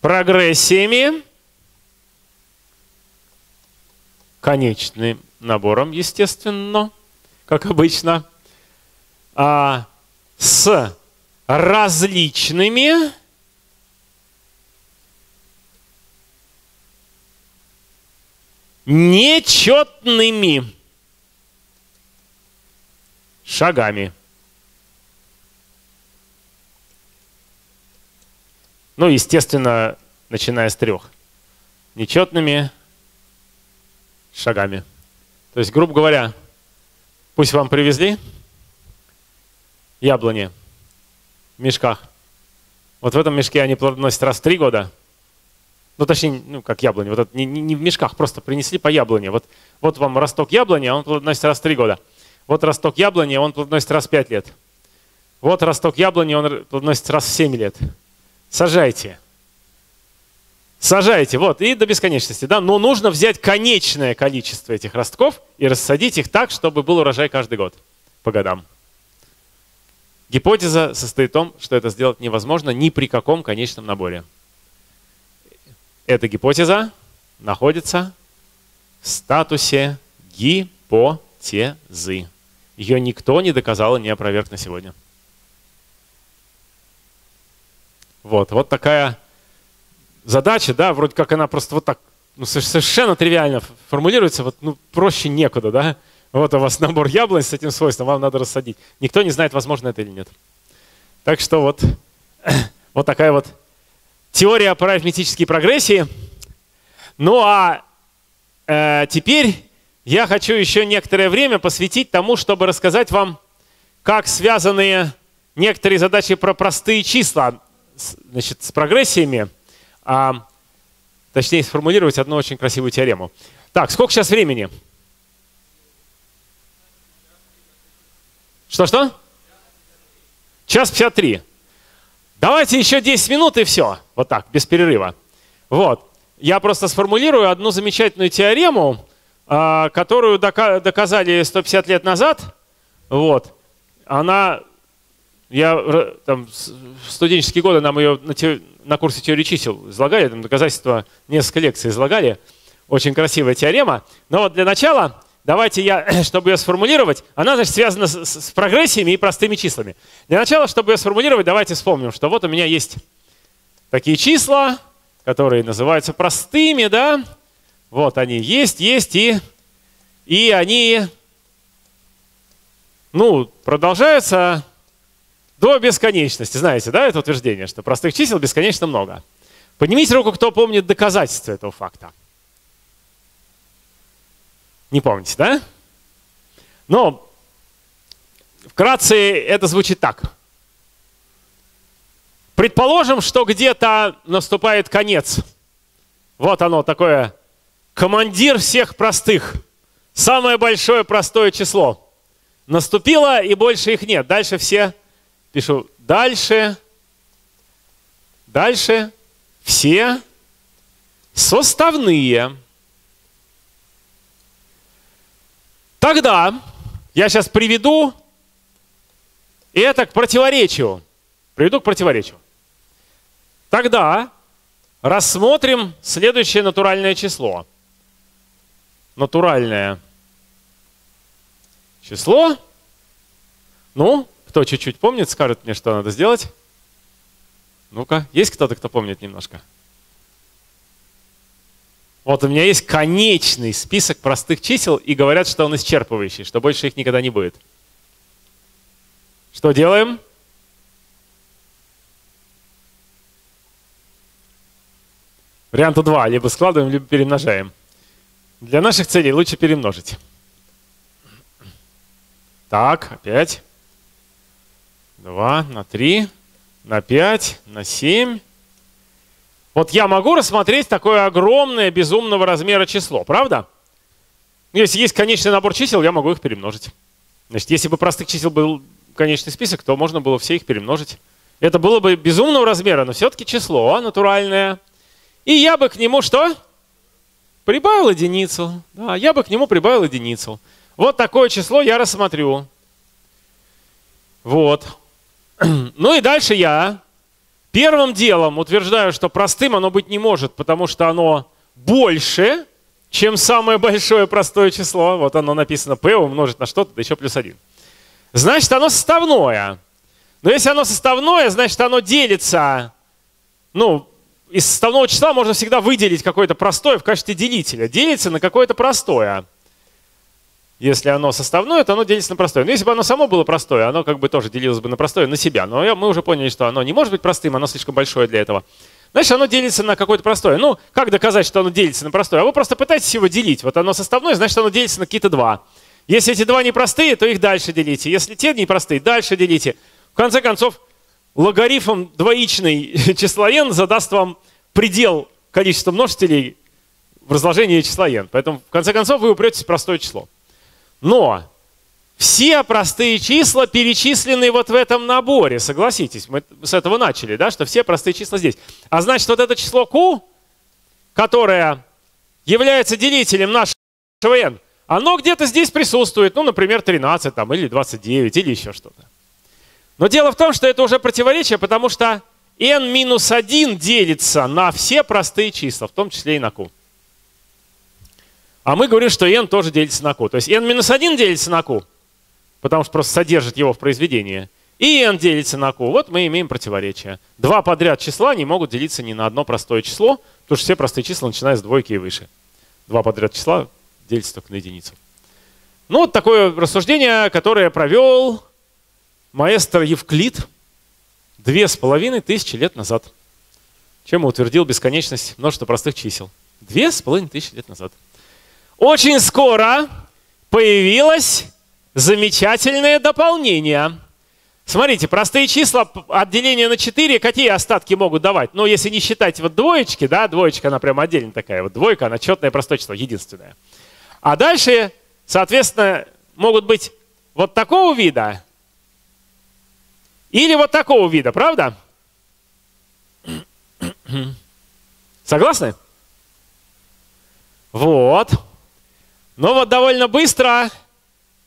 прогрессиями, конечным набором, естественно, как обычно, а с различными нечетными шагами. Ну, естественно, начиная с трех. Нечетными шагами. То есть, грубо говоря, пусть вам привезли яблони в мешках. Вот в этом мешке они плодоносят раз в три года. Ну, точнее, ну, как яблони. Вот это не, не в мешках, просто принесли по яблони. Вот, вот вам росток яблони, а он плодоносит раз в три года. Вот росток яблони, он плодоносит раз в пять лет. Вот росток яблони, он плодоносит раз в семь лет. Сажайте. Сажаете, вот, и до бесконечности, да, но нужно взять конечное количество этих ростков и рассадить их так, чтобы был урожай каждый год по годам. Гипотеза состоит в том, что это сделать невозможно ни при каком конечном наборе. Эта гипотеза находится в статусе гипотезы. Ее никто не доказал и не опроверг на сегодня. Вот, вот такая задача, да, вроде как она просто вот так, ну, совершенно тривиально формулируется, вот, ну, проще некуда, да. Вот у вас набор яблонь с этим свойством, вам надо рассадить. Никто не знает, возможно это или нет. Так что вот, вот такая вот теория про арифметические прогрессии. Ну а э, теперь я хочу еще некоторое время посвятить тому, чтобы рассказать вам, как связаны некоторые задачи про простые числа, значит, с прогрессиями. А, точнее, сформулировать одну очень красивую теорему. Так, сколько сейчас времени? Что-что? час пятьдесят три. Давайте еще десять минут и все. Вот так, без перерыва. Вот. Я просто сформулирую одну замечательную теорему, которую доказали сто пятьдесят лет назад. Вот. Она... Я там, в студенческие годы нам ее на, те, на курсе теории чисел излагали, там доказательства, несколько лекций излагали. Очень красивая теорема. Но вот для начала, давайте я, чтобы ее сформулировать, она, значит, связана с, с прогрессиями и простыми числами. Для начала, чтобы ее сформулировать, давайте вспомним, что вот у меня есть такие числа, которые называются простыми, да? Вот они есть, есть, и, и они, ну, продолжаются... До бесконечности. Знаете, да, это утверждение, что простых чисел бесконечно много. Поднимите руку, кто помнит доказательства этого факта. Не помните, да? Но вкратце это звучит так. Предположим, что где-то наступает конец. Вот оно такое. Командир всех простых. Самое большое простое число. Наступило, и больше их нет. Дальше все... Пишу дальше, дальше все составные. Тогда я сейчас приведу это к противоречию. Приведу к противоречию. Тогда рассмотрим следующее натуральное число. Натуральное число. Ну, кто чуть-чуть помнит, скажет мне, что надо сделать. Ну-ка, есть кто-то, кто помнит немножко? Вот у меня есть конечный список простых чисел, и говорят, что он исчерпывающий, что больше их никогда не будет. Что делаем? Варианта два. Либо складываем, либо перемножаем. Для наших целей лучше перемножить. Так, опять. два на три, на пять, на семь. Вот я могу рассмотреть такое огромное, безумного размера число, правда? Если есть конечный набор чисел, я могу их перемножить. Значит, если бы простых чисел был конечный список, то можно было все их перемножить. Это было бы безумного размера, но все-таки число натуральное. И я бы к нему что? Прибавил единицу. Да, я бы к нему прибавил единицу. Вот такое число я рассмотрю. Вот. Ну и дальше я первым делом утверждаю, что простым оно быть не может, потому что оно больше, чем самое большое простое число. Вот оно написано p умножить на что-то, да еще плюс один. Значит, оно составное. Но если оно составное, значит, оно делится. Ну, из составного числа можно всегда выделить какое-то простое в качестве делителя. Делится на какое-то простое. Если оно составное, то оно делится на простое. Но если бы оно само было простое, оно как бы тоже делилось бы на простое, на себя. Но мы уже поняли, что оно не может быть простым, оно слишком большое для этого. Значит, оно делится на какое-то простое. Ну, как доказать, что оно делится на простое? А вы просто пытаетесь его делить. Вот оно составное, значит, оно делится на какие-то два. Если эти два непростые, то их дальше делите. Если те непростые, дальше делите. В конце концов, логарифм двоичный числа n задаст вам предел количества множителей в разложении числа n. Поэтому, в конце концов, вы упретесь в простое число. Но все простые числа перечислены вот в этом наборе, согласитесь. Мы с этого начали, да, что все простые числа здесь. А значит, вот это число Q, которое является делителем нашего n, оно где-то здесь присутствует, ну, например, тринадцать там, или двадцать девять, или еще что-то. Но дело в том, что это уже противоречие, потому что n минус один делится на все простые числа, в том числе и на q. А мы говорим, что n тоже делится на q. То есть n минус один делится на q, потому что просто содержит его в произведении. И n делится на q. Вот мы имеем противоречие. Два подряд числа не могут делиться ни на одно простое число, потому что все простые числа начинают с двойки и выше. Два подряд числа делятся только на единицу. Ну вот такое рассуждение, которое провел маэстро Евклид две с половиной тысячи лет назад, чем утвердил бесконечность множества простых чисел. Две с половиной тысячи лет назад. Очень скоро появилось замечательное дополнение. Смотрите, простые числа, отделение на четыре, какие остатки могут давать? Ну, если не считать вот двоечки, да, двоечка, она прям отдельно такая, вот двойка, она четное простое число, единственное. А дальше, соответственно, могут быть вот такого вида или вот такого вида, правда? Согласны? Вот. Но вот довольно быстро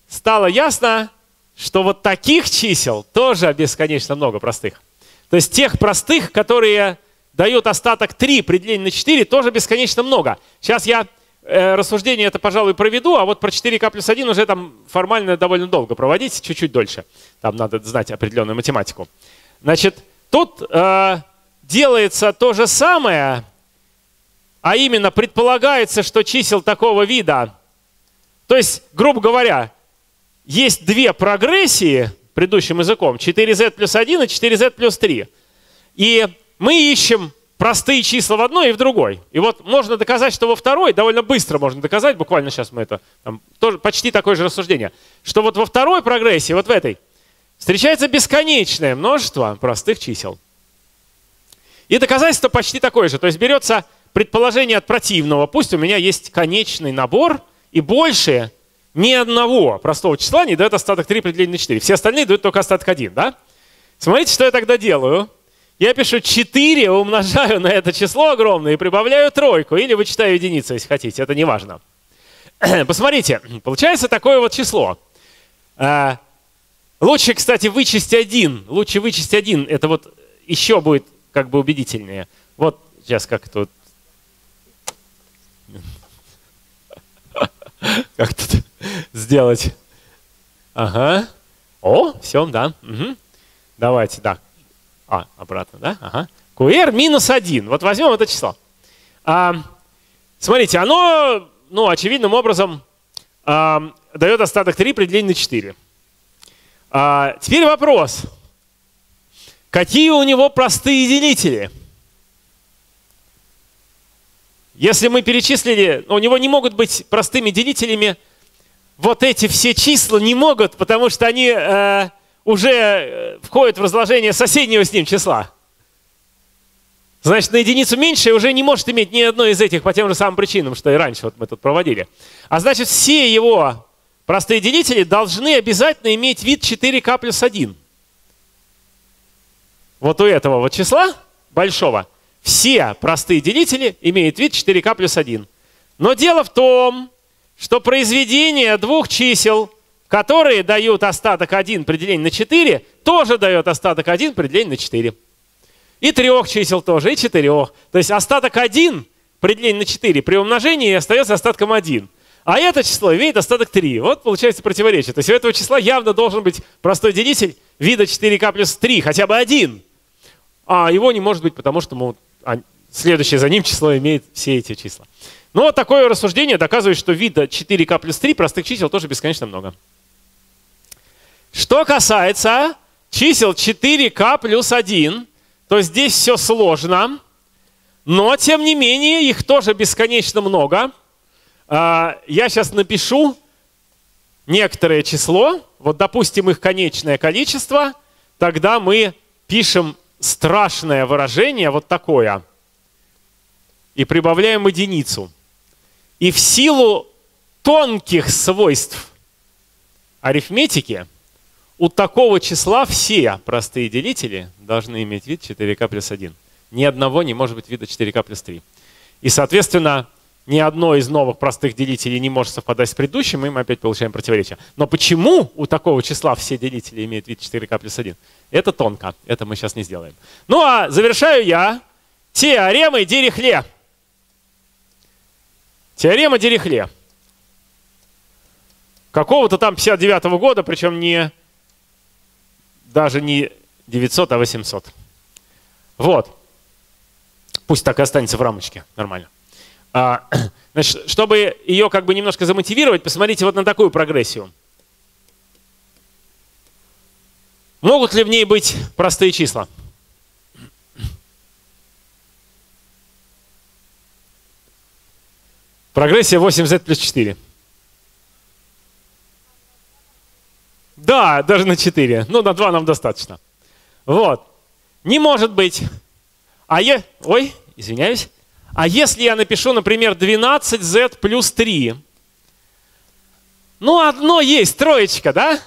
стало ясно, что вот таких чисел тоже бесконечно много простых. То есть тех простых, которые дают остаток три при делении на четыре, тоже бесконечно много. Сейчас я э, рассуждение это, пожалуй, проведу, а вот про четыре ка плюс один уже там формально довольно долго проводить, чуть-чуть дольше. Там надо знать определенную математику. Значит, тут э, делается то же самое, а именно предполагается, что чисел такого вида, то есть, грубо говоря, есть две прогрессии, предыдущим языком, четыре зет плюс один и четыре зет плюс три. И мы ищем простые числа в одной и в другой. И вот можно доказать, что во второй, довольно быстро можно доказать, буквально сейчас мы это, там, тоже почти такое же рассуждение, что вот во второй прогрессии, вот в этой, встречается бесконечное множество простых чисел. И доказательство почти такое же. То есть берется предположение от противного. Пусть у меня есть конечный набор и больше ни одного простого числа не дает остаток три при делении на четыре. Все остальные дают только остаток один. Да? Смотрите, что я тогда делаю. Я пишу четыре, умножаю на это число огромное и прибавляю тройку. Или вычитаю единицу, если хотите. Это не важно. Посмотрите, получается такое вот число. Лучше, кстати, вычесть один. Лучше вычесть один. Это вот еще будет как бы убедительнее. Вот сейчас как тут. Как тут сделать? Ага. О, все, да. Угу. Давайте, да. А, обратно, да? Ага. ку эр минус один. Вот возьмем это число. А, смотрите, оно, ну, очевидным образом а, дает остаток три при делении на четыре. А, теперь вопрос. Какие у него простые делители? Если мы перечислили, у него не могут быть простыми делителями, вот эти все числа не могут, потому что они э, уже входят в разложение соседнего с ним числа. Значит, на единицу меньше уже не может иметь ни одной из этих по тем же самым причинам, что и раньше вот мы тут проводили. А значит, все его простые делители должны обязательно иметь вид четыре ка плюс один. Вот у этого вот числа большого. Все простые делители имеют вид четыре ка плюс один. Но дело в том, что произведение двух чисел, которые дают остаток один при делении на четыре, тоже дает остаток один при делении на четыре. И трех чисел тоже, и четырех. То есть остаток один при делении на четыре при умножении остается остатком один. А это число имеет остаток три. Вот получается противоречие. То есть у этого числа явно должен быть простой делитель вида четыре ка плюс три, хотя бы один. А его не может быть, потому что мы... Следующее за ним число имеет все эти числа. Но вот такое рассуждение доказывает, что вида четыре ка плюс три простых чисел тоже бесконечно много. Что касается чисел четыре ка плюс один, то здесь все сложно, но тем не менее их тоже бесконечно много. Я сейчас напишу некоторое число, вот допустим их конечное количество, тогда мы пишем страшное выражение вот такое. И прибавляем единицу. И в силу тонких свойств арифметики у такого числа все простые делители должны иметь вид четыре ка плюс один. Ни одного не может быть вида четыре ка плюс три. И, соответственно, ни одно из новых простых делителей не может совпадать с предыдущим, и мы опять получаем противоречие. Но почему у такого числа все делители имеют вид четыре ка плюс один? Это тонко, это мы сейчас не сделаем. Ну а завершаю я теоремой Дирихле. Теорема Дирихле. Какого-то там пятьдесят девятого года, причем не, даже не девятьсот, а восемьсот. Вот. Пусть так и останется в рамочке, нормально. А, значит, чтобы ее как бы немножко замотивировать, посмотрите вот на такую прогрессию. Могут ли в ней быть простые числа? Прогрессия восемь зет плюс четыре. Да, даже на четыре. Ну, на два нам достаточно. Вот. Не может быть. А я... Ой, извиняюсь. А если я напишу, например, двенадцать зет плюс три? Ну, одно есть, троечка, да?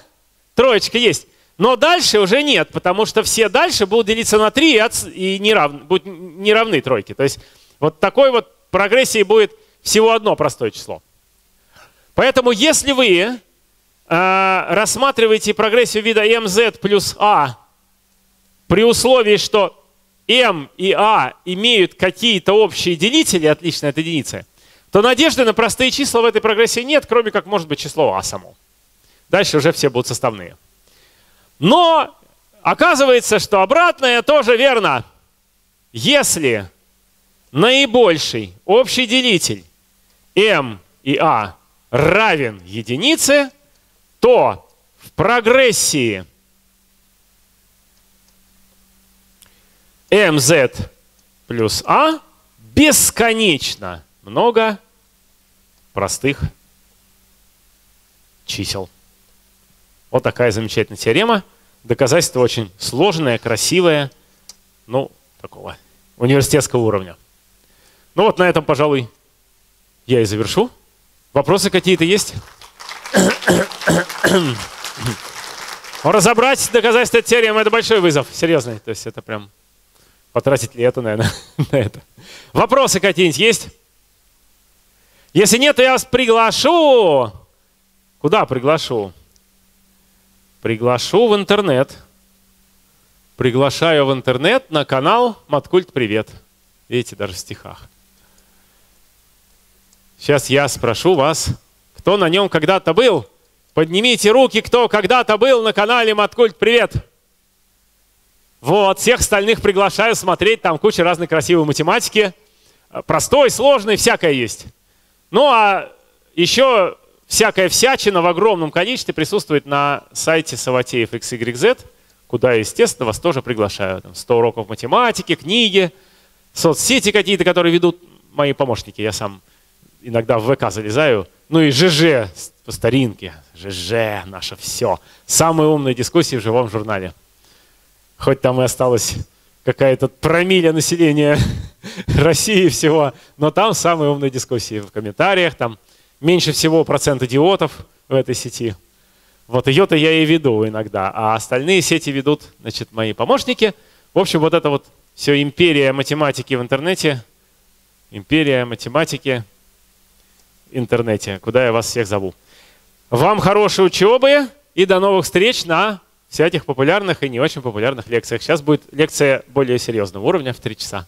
Троечка есть. Но дальше уже нет, потому что все дальше будут делиться на три и не равны, будут не равны тройке. То есть вот такой вот прогрессии будет всего одно простое число. Поэтому если вы э, рассматриваете прогрессию вида эм зет плюс а при условии, что m и a имеют какие-то общие делители, отличные от единицы, то надежды на простые числа в этой прогрессии нет, кроме как, может быть, число a само. Дальше уже все будут составные. Но оказывается, что обратное тоже верно. Если наибольший общий делитель m и a равен единице, то в прогрессии эм зет плюс а бесконечно много простых чисел. Вот такая замечательная теорема. Доказательство очень сложное, красивое, ну, такого университетского уровня. Ну вот на этом, пожалуй, я и завершу. Вопросы какие-то есть? Разобрать доказательство теоремы — это большой вызов, серьезный. То есть это прям... Потратить ли это, наверное, на это? Вопросы какие-нибудь есть? Если нет, то я вас приглашу. Куда приглашу? Приглашу в интернет. Приглашаю в интернет на канал Маткульт-привет. Видите, даже в стихах. Сейчас я спрошу вас, кто на нем когда-то был. Поднимите руки, кто когда-то был на канале Маткульт-привет. Вот, всех остальных приглашаю смотреть, там куча разной красивой математики. Простой, сложной, всякое есть. Ну а еще всякая всячина в огромном количестве присутствует на сайте Савватеев икс игрек зет, куда, естественно, вас тоже приглашаю. Там сто уроков математики, книги, соцсети какие-то, которые ведут мои помощники. Я сам иногда в вэ ка залезаю. Ну и ЖЖ по старинке. ЖЖ, наше все. Самые умные дискуссии в живом журнале. Хоть там и осталась какая-то промилле населения России всего, но там самые умные дискуссии в комментариях, там меньше всего процент идиотов в этой сети. Вот ее-то я и веду иногда, а остальные сети ведут, значит, мои помощники. В общем, вот это вот все империя математики в интернете, империя математики в интернете, куда я вас всех зову. Вам хорошей учебы и до новых встреч на всяких популярных и не очень популярных лекциях. Сейчас будет лекция более серьезного уровня в три часа.